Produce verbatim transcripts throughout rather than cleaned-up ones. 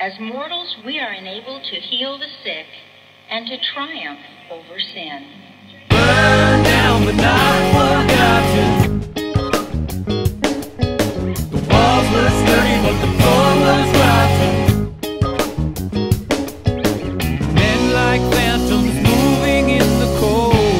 As mortals, we are enabled to heal the sick and to triumph over sin. Burn down, but not forgotten. The walls were sturdy, but the floor was rotten. Men like phantoms moving in the cold.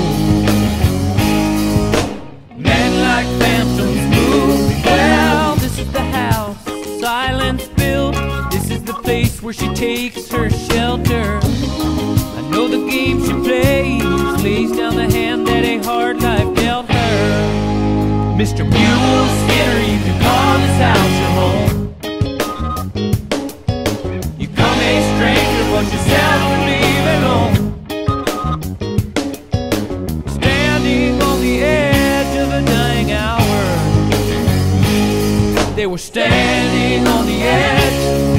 Men like phantoms move. Well, this is the house silence built. This is the place where she takes her shelter. I know the game she plays, lays down the hand that a hard life dealt her. Mister Mule Skinner, you can call this house your home. You come a stranger, but yourself and leave alone. Standing on the edge of a dying hour, they were standing on the edge.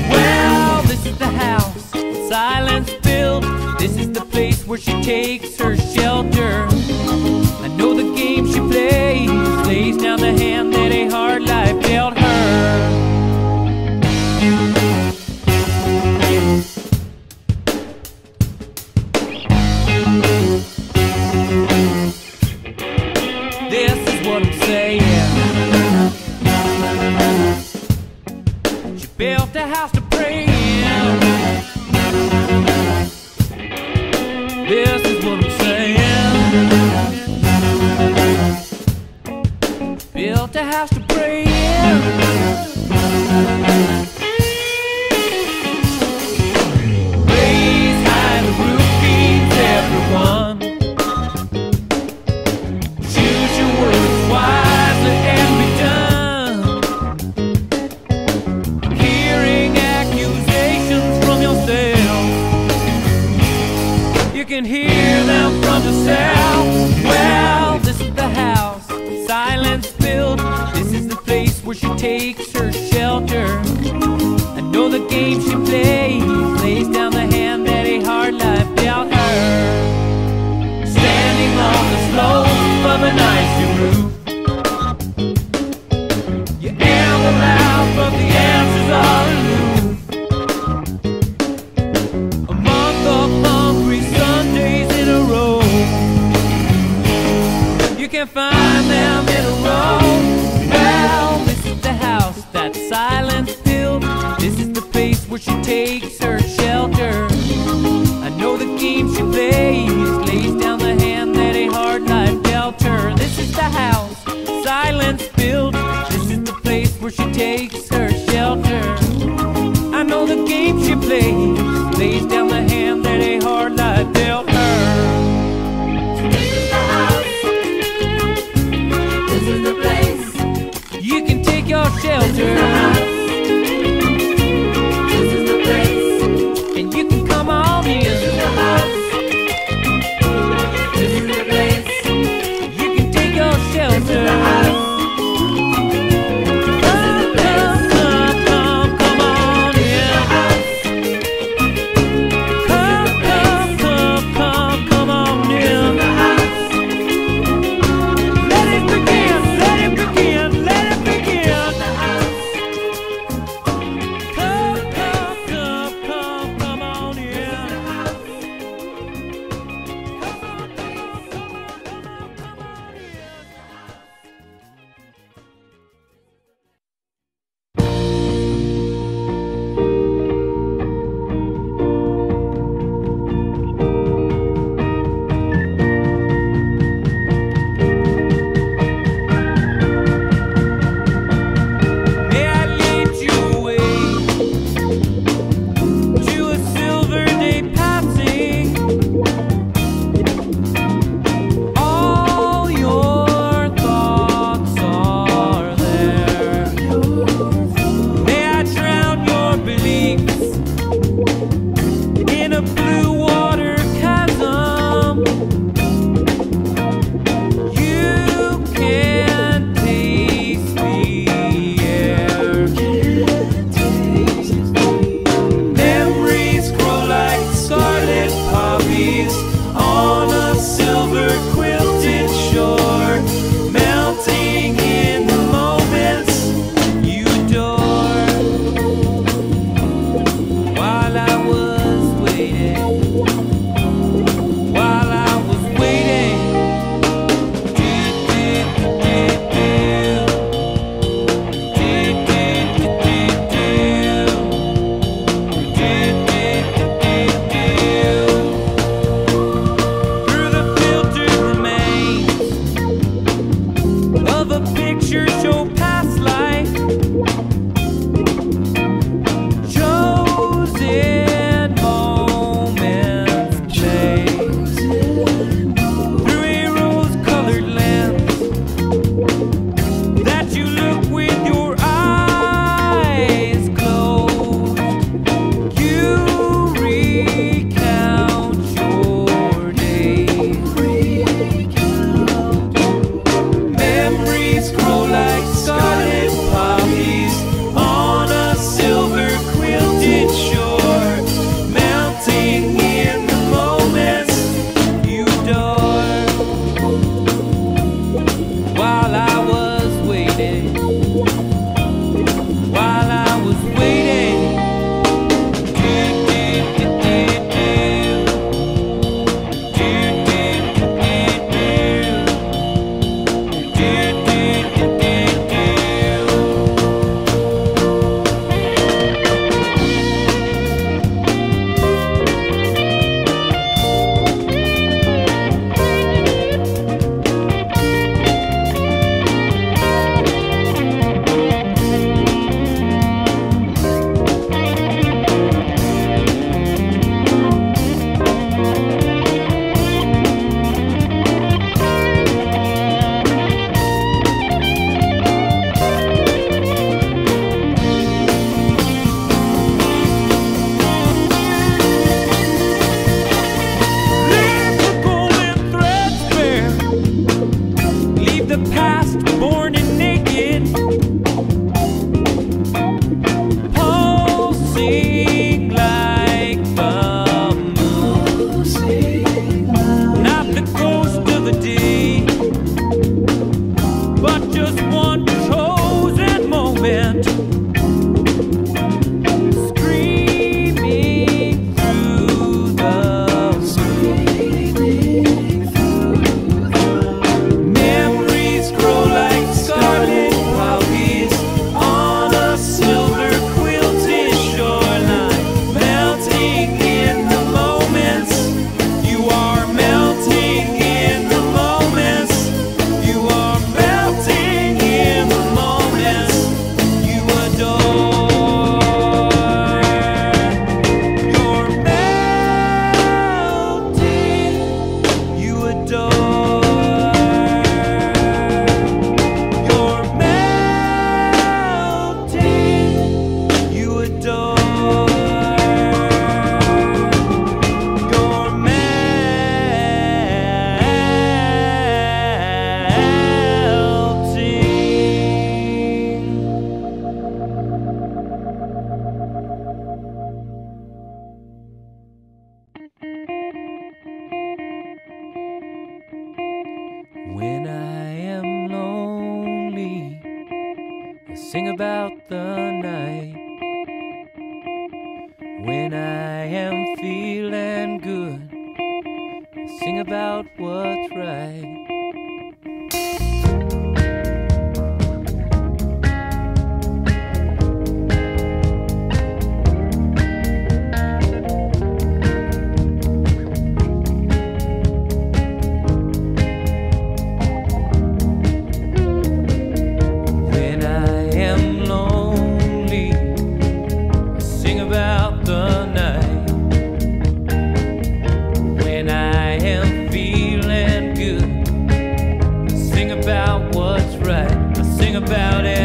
Well, this is the house silence built. This is the place where she takes her shelter. I know the game she plays, lays down the hand that a hard life dealt her. This is what I'm saying. She built a house to pray in. This is what I'm saying. Built a house to pray in. Raise high the roof beams, everyone. Choose your words wisely and be done. I'm hearing accusations from yourself. You can hear them from yourself. Well, this is the house silence built. This is the place where she takes her shelter. I know the game she plays, lays down the hand that a hard life dealt her. Standing on the slope of an icy roof, you amble out, but the answers are elusive. You can find them in a row. Well, this is the house that silence built. This is the place where she takes her shelter. I know the game she plays, lays down the hand that a hard life dealt her. This is the house silence built. This is the place where she takes her shelter. I know the game she plays, lays down the hand that a hard life dealt her. Shelter. This is the house. This is the place. When I am feeling good, I sing about what's right. About it.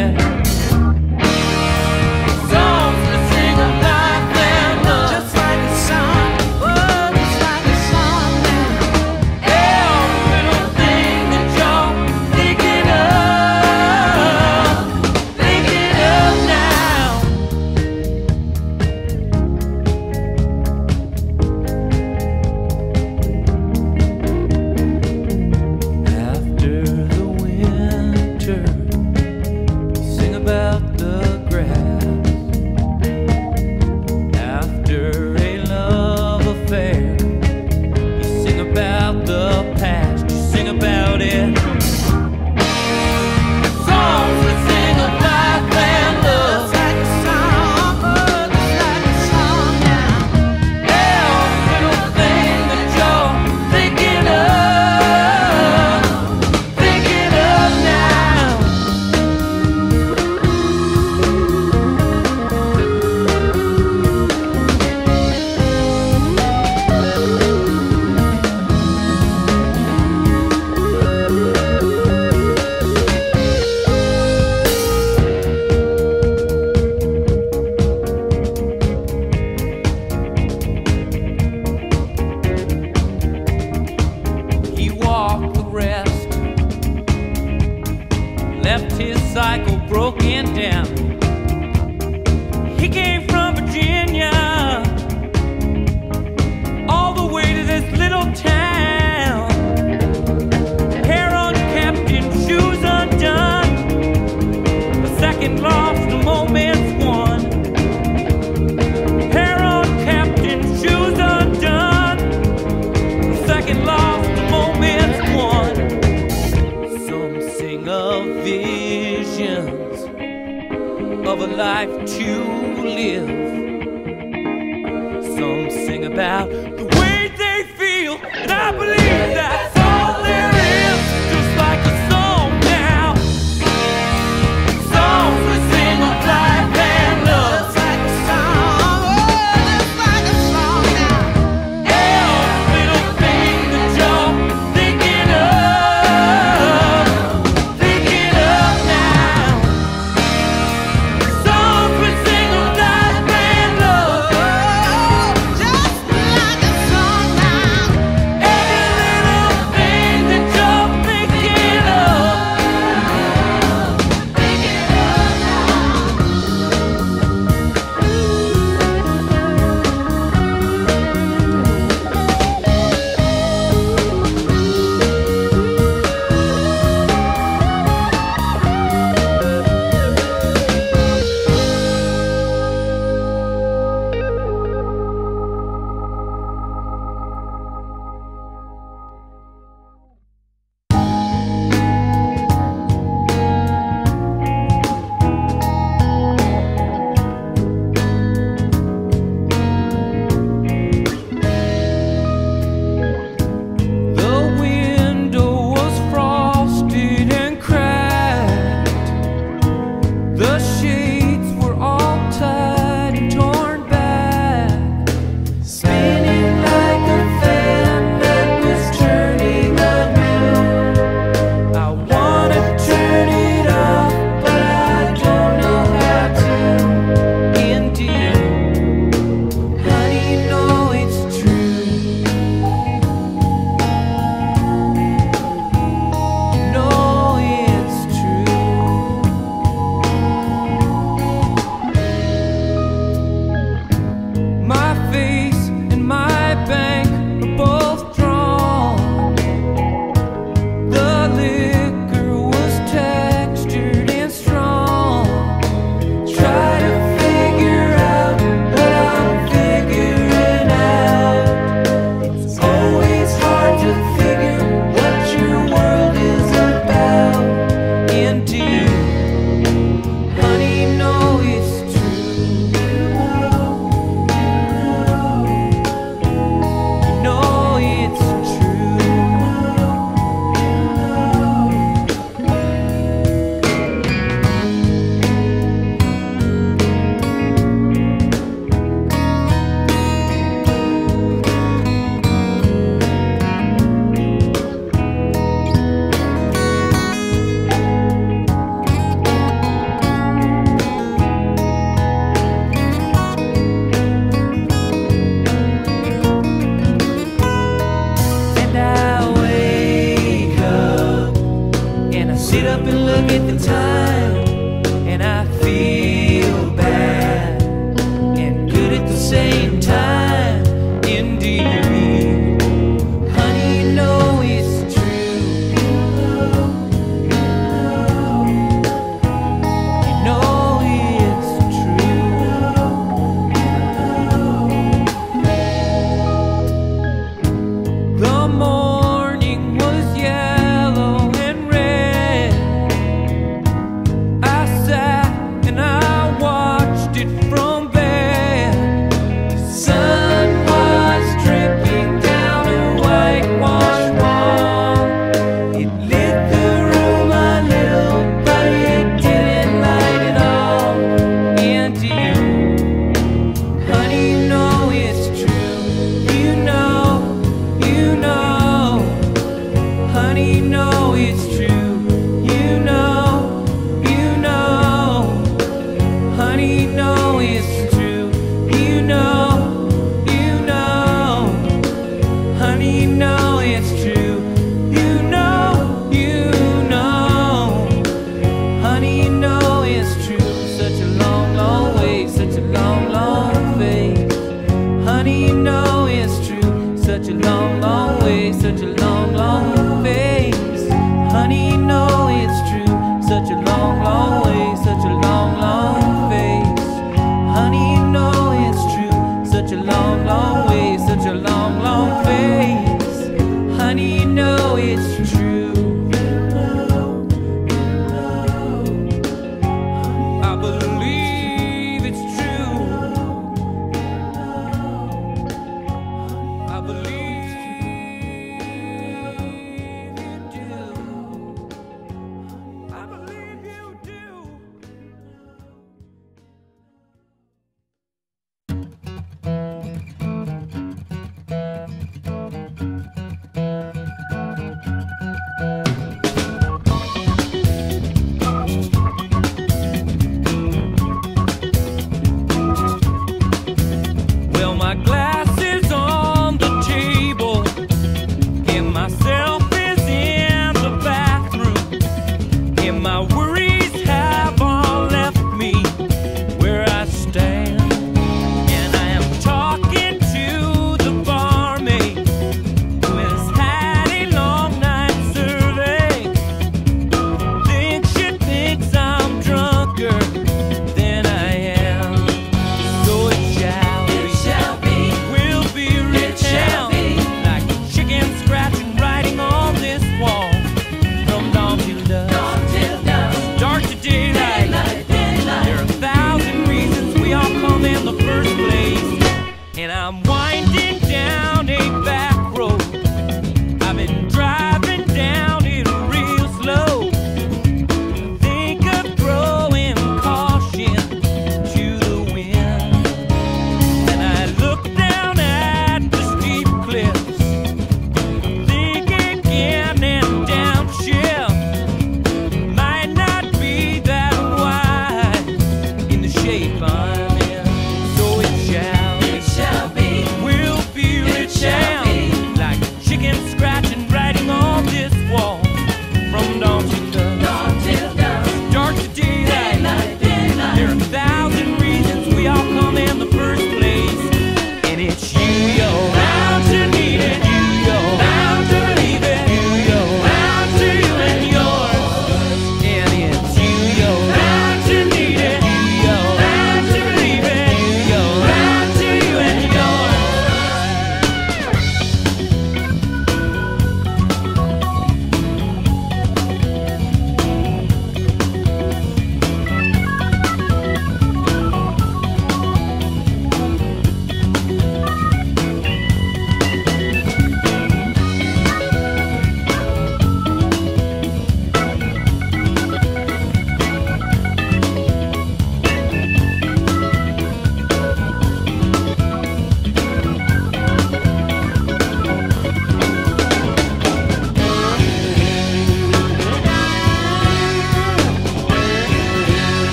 Left his cycle broken down. He came from Virginia all the way to this little town. Hair unkept and shoes undone. A second lost, a moment's won. Hair unkept and shoes undone. A second lost, a moment's won. Some sing of visions of a life to live. Some sing about the way they feel, and I believe that. Like do you know it's true? Such a long, long way, such a long, long face. Honey, you know it's true. Such a long, long way, such a long, long face. Honey, you know it's true. Such a long, long way, such a long, long face. Honey, you know it's true. So it shall, it shall be.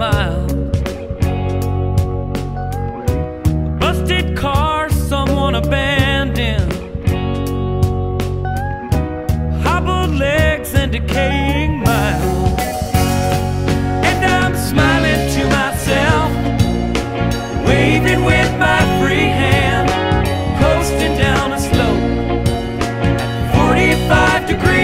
miles. A busted car someone abandoned, hobbled legs and decaying miles. And I'm smiling to myself, waving with my free hand, coasting down a slope at forty-five degrees.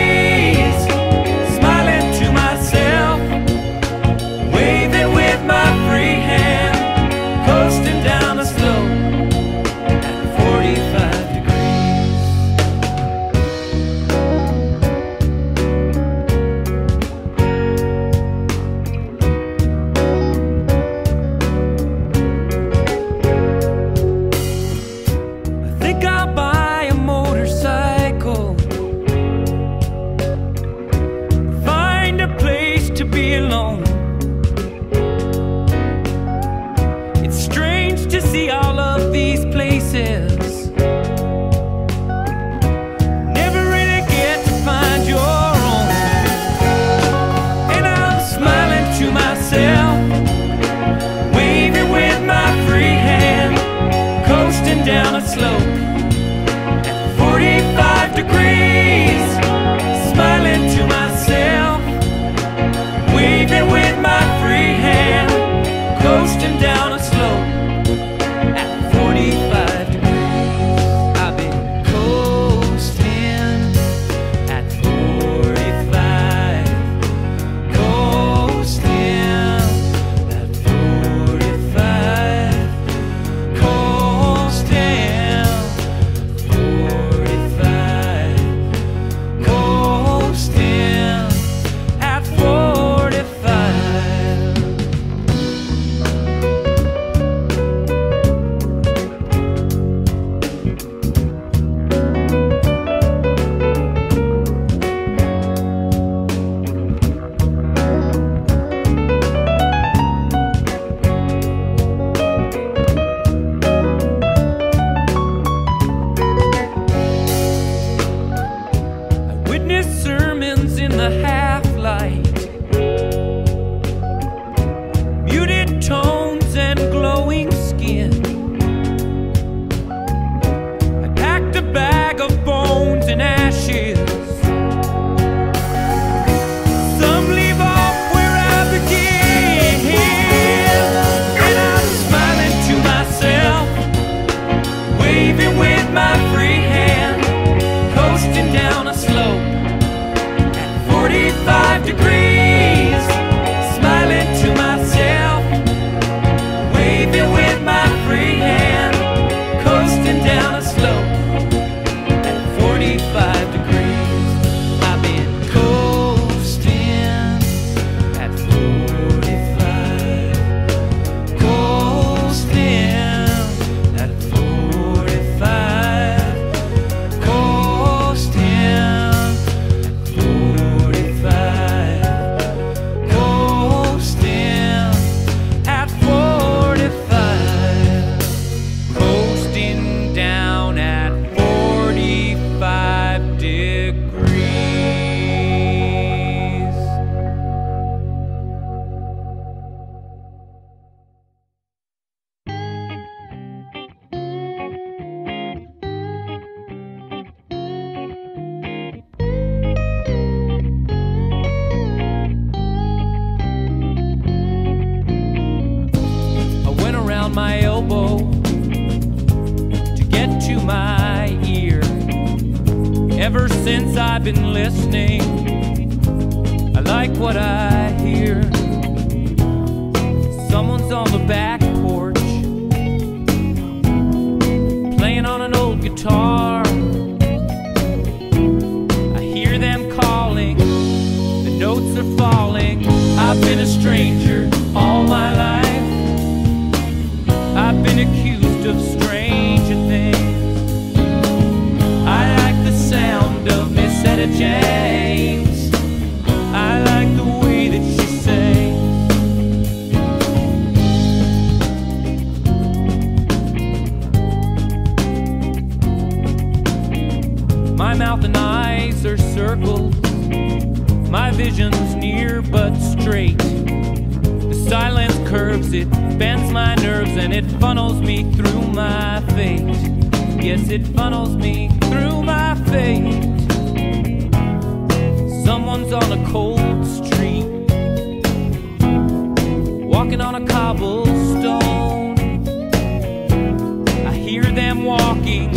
Silence curves, it bends my nerves and it funnels me through my fate. Yes, it funnels me through my fate. Someone's on a cold street, walking on a cobblestone. I hear them walking,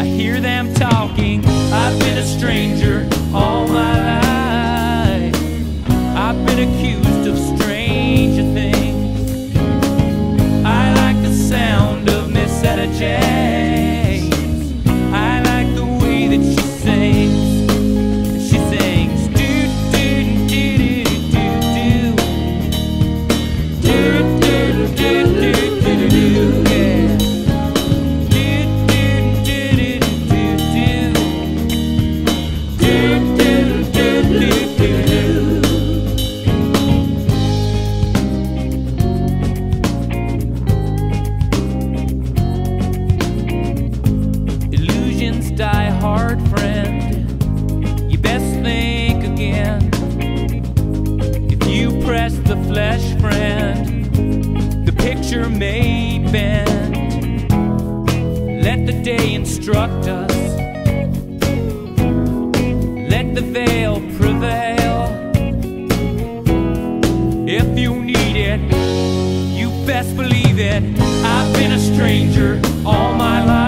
I hear them talking. I've been a stranger all my life. I've been accused of stranger things. I like the sound of Miss Etta James. I like the way that she sings. Die hard, friend, you best think again. If you press the flesh, friend, the picture may bend. Let the day instruct us, let the veil prevail. If you need it, you best believe it. I've been a stranger all my life.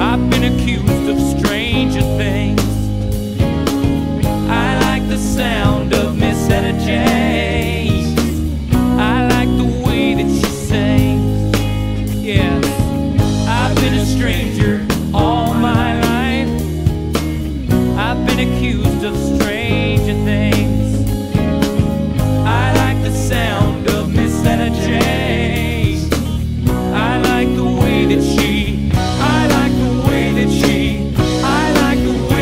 I've been accused of stranger things. I like the sound of Miss Etta James. I like the way that she sings. Yes, I've been a stranger all my life. I've been accused of stranger things. I like the sound of Miss Etta James. I like the way that she, I like the way that she, I like the way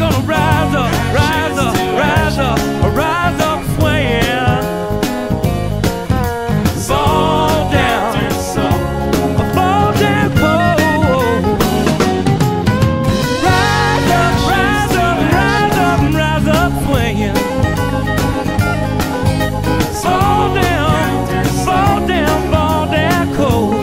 gonna rise up, rise up, rise up, rise up swaying. Fall down, fall down, whoa. Rise up, rise up, rise up, rise up swaying. Fall down, fall down, fall down cold.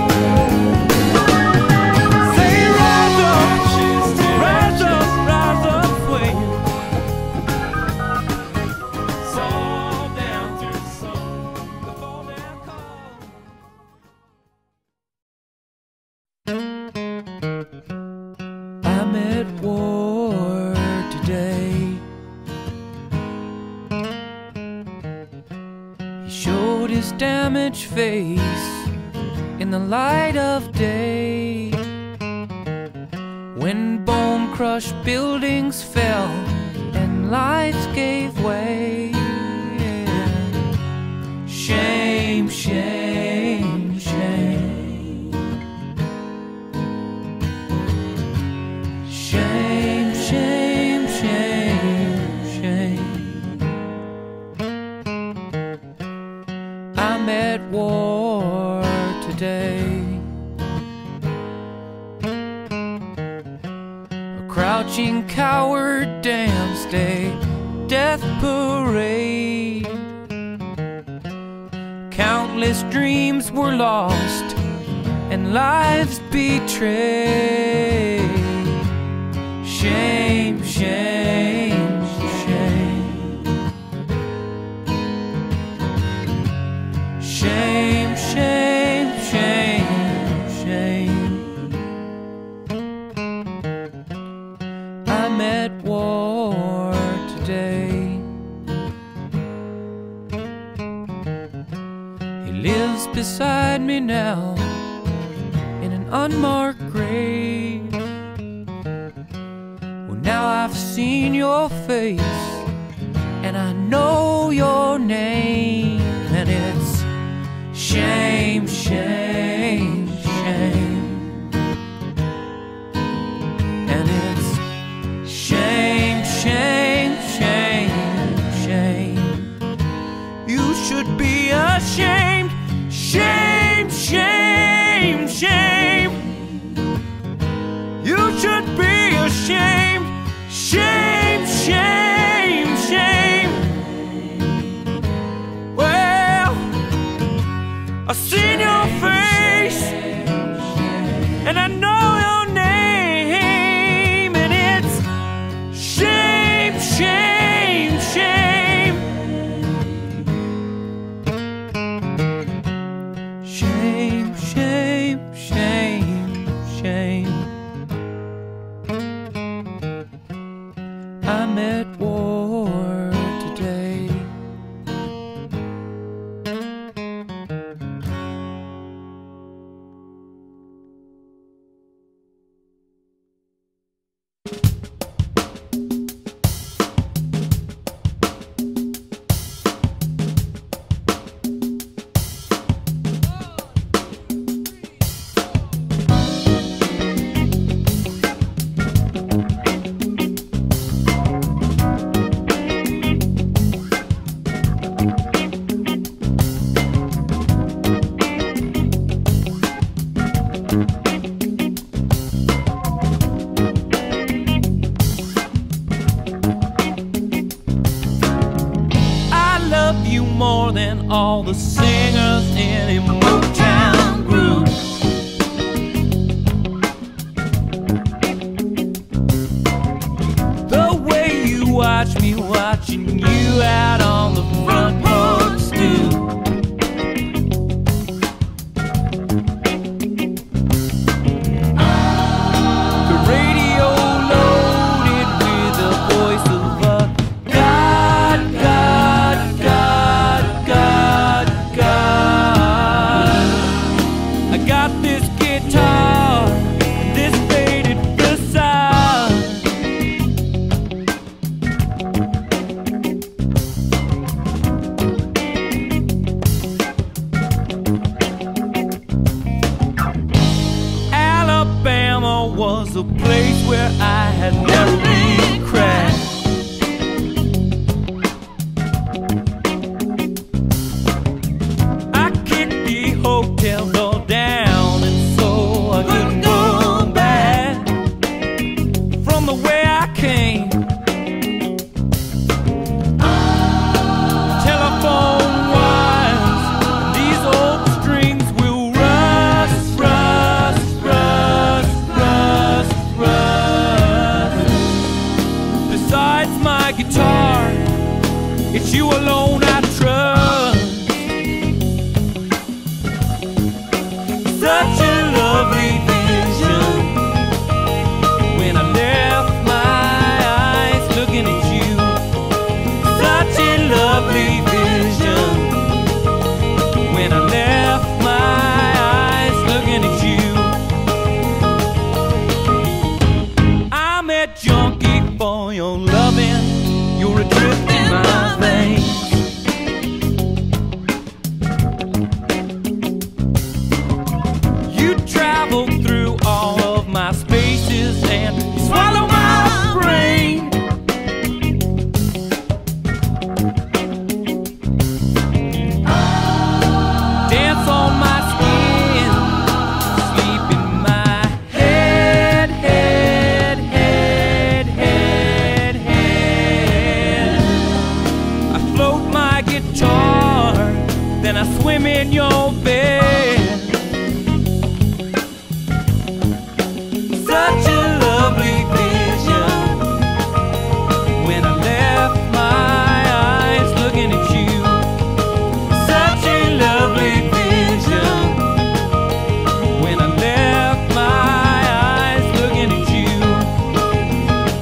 Face in the light of day, when bone crushed buildings fell and lives gave way. Shame, shame, shame. Shame, shame, shame, shame. I'm at war today. A crouching coward dance day, death parade. Countless dreams were lost and lives betrayed. Shame, shame, shame. Shame, shame, shame, shame. I'm at war today. He lives beside me now in an unmarked grave. Well, now I've seen your face and I know your name, and it's shame, shame, shame. And it's shame, shame, shame, shame. You should be ashamed. Shame, shame, shame. You should be ashamed. Shame, shame, shame. I've seen your face and I know your name, and it's shame, shame, shame. Shame, shame, shame, shame. I'm at war today. All the singers in a Motown group. The way you watch me, watching you out on the front porch stoop. The radio loaded with the voice of a God, God, God. the way I came. Telephone wires, these old strings will rust, rust, rust, rust, rust. Besides my guitar, it's you alone I trust. Such a lovely thing. Lovely vision when I left my eyes looking at you. I'm a junkie for your loving, you're adrift in my veins. You travel through all of my spaces and swallow my brain. Then I swim in your bed. Such a lovely vision when I left my eyes looking at you. Such a lovely vision when I left my eyes looking at you. Such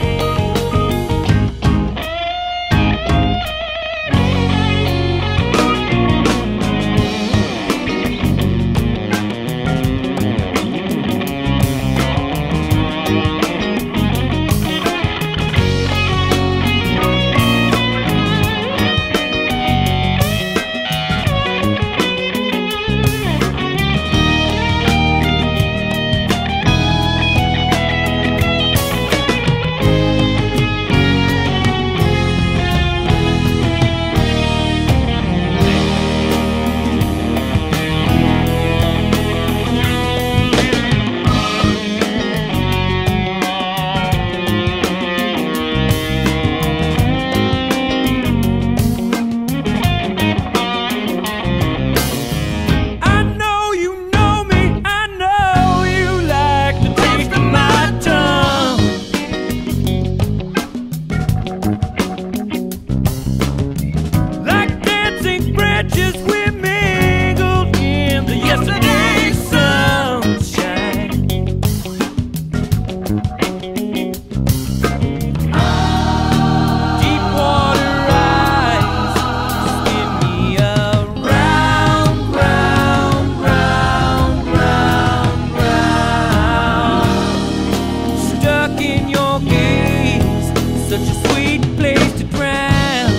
a sweet place to drown.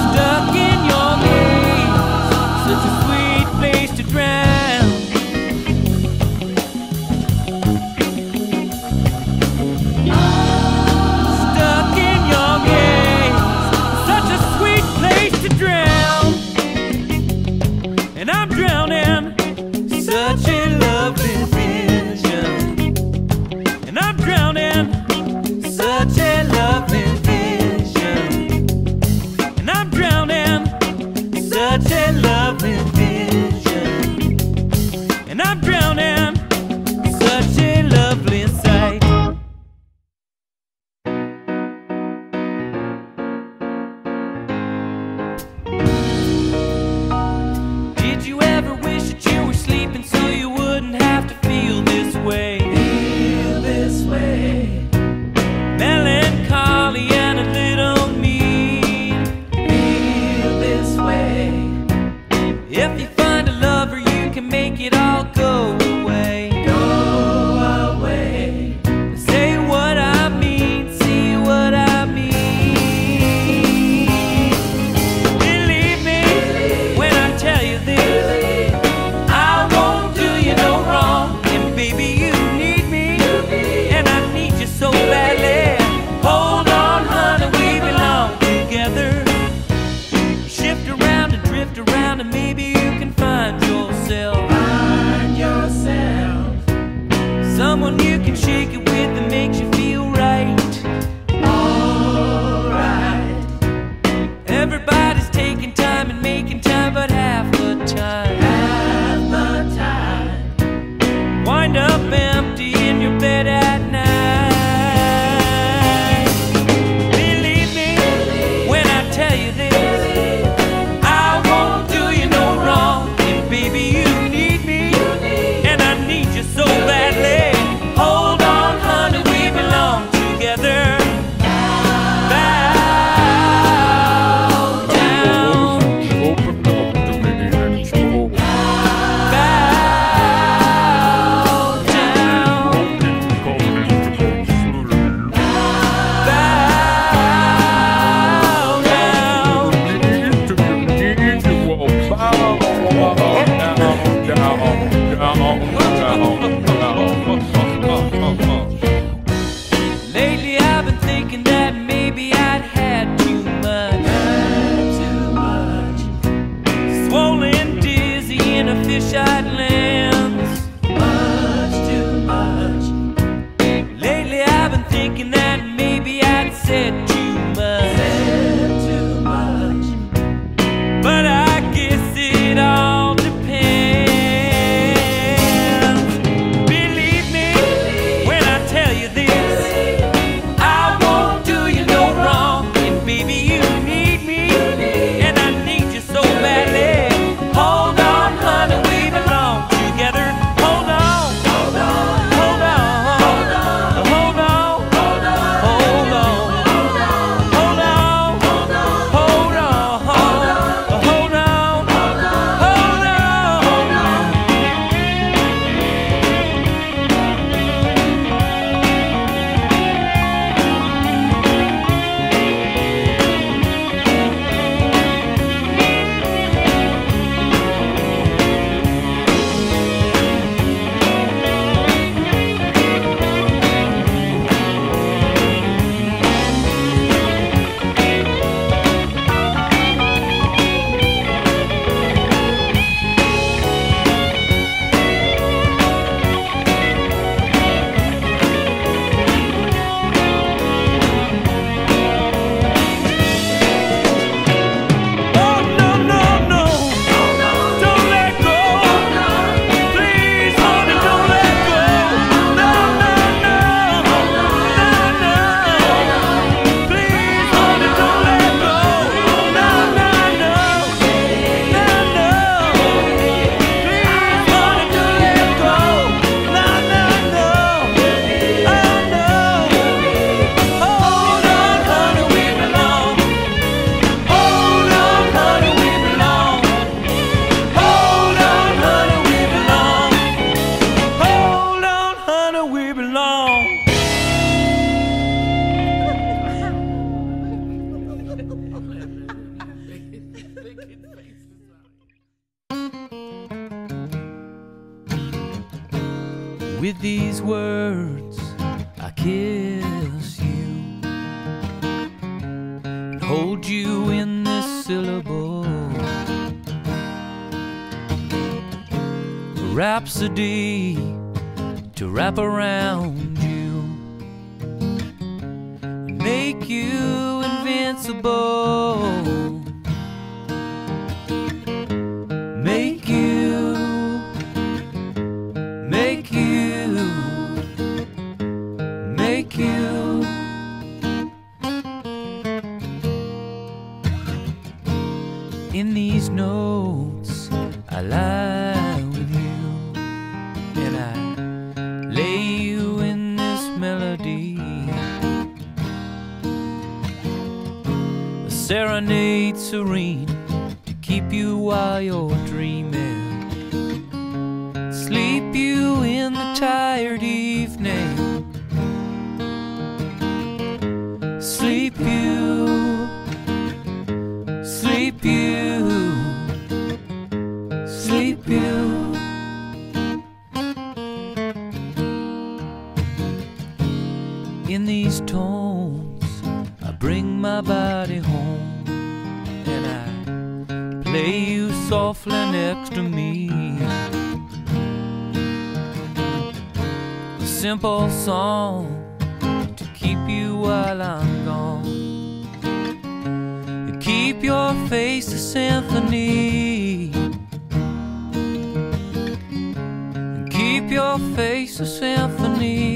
Stuck in your gaze, such a sweet place to drown. Stuck in your gaze, such a sweet place to drown. And I'm drowning, such a such a lovely vision, and I'm drowning, such a lovely sight. Did you ever wish that you were sleeping so you wouldn't have to can shake it with that makes you feel right. Alright. Everybody's taking time and making time, but half the time. Half the time. Wind up empty in your bed at night. Believe me when I tell you this. Lately I've been thinking that maybe I'd had too much, had too much. Swollen, dizzy in a fish-eyed lens, much too much. Lately I've been thinking that maybe I'd said too much, said too much. But I guess it all with these words. I kiss you and hold you in this syllable, rhapsody to wrap around you, make you invincible, make you, make you, make you. In these notes I lie with you, and I lay you in this melody, a serenade serene to keep you while you're dreaming, sleep you in the tired evening, sleep you, sleep you, sleep you. In these tones I bring my body home, and I play you softly next to me, a simple song to keep you while I'm gone. You keep your face a symphony, you keep your face a symphony.